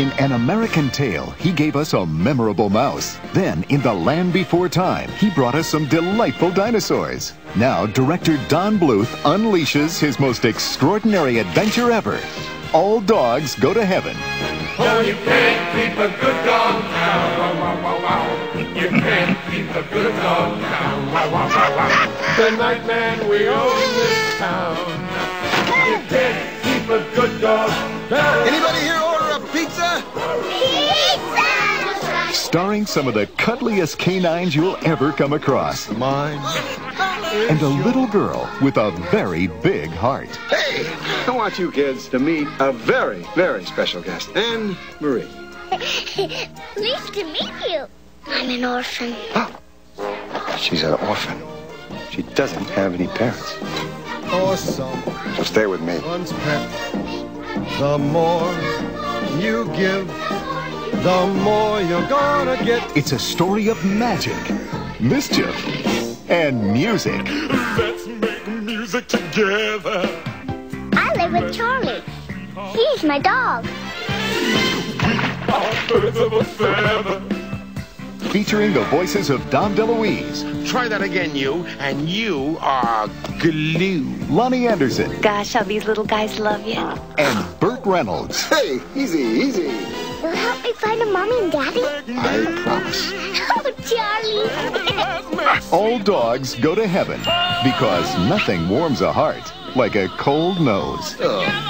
In An American Tale, he gave us a memorable mouse. Then, in The Land Before Time, he brought us some delightful dinosaurs. Now, director Don Bluth unleashes his most extraordinary adventure ever. All Dogs Go to Heaven. Oh, you can't keep a good dog down. Wow, wow, wow, wow. You can't keep a good dog down. Wow, wow, wow, wow. The nightman, we own this town. You can't keep a good dog down. Anybody here order a pizza? Pizza! Starring some of the cuddliest canines you'll ever come across. Mine. And a little girl with a very big heart. Hey, I want you kids to meet a very, very special guest, Anne-Marie. Nice to meet you. I'm an orphan. Oh, she's an orphan. She doesn't have any parents. Awesome. So stay with me. The more you give, the more you're gonna get. It's a story of magic, mischief, and music. Let's make music together. I live with Charlie. He's my dog. We are birds of a feather. Featuring the voices of Dom DeLuise. Try that again, you, and you are glue. Lonnie Anderson. Gosh, how these little guys love you. And Burt Reynolds. Hey, easy, easy. Will help me find a mommy and daddy? I promise. Oh, Charlie. All Dogs Go to Heaven, because nothing warms a heart like a cold nose. Oh.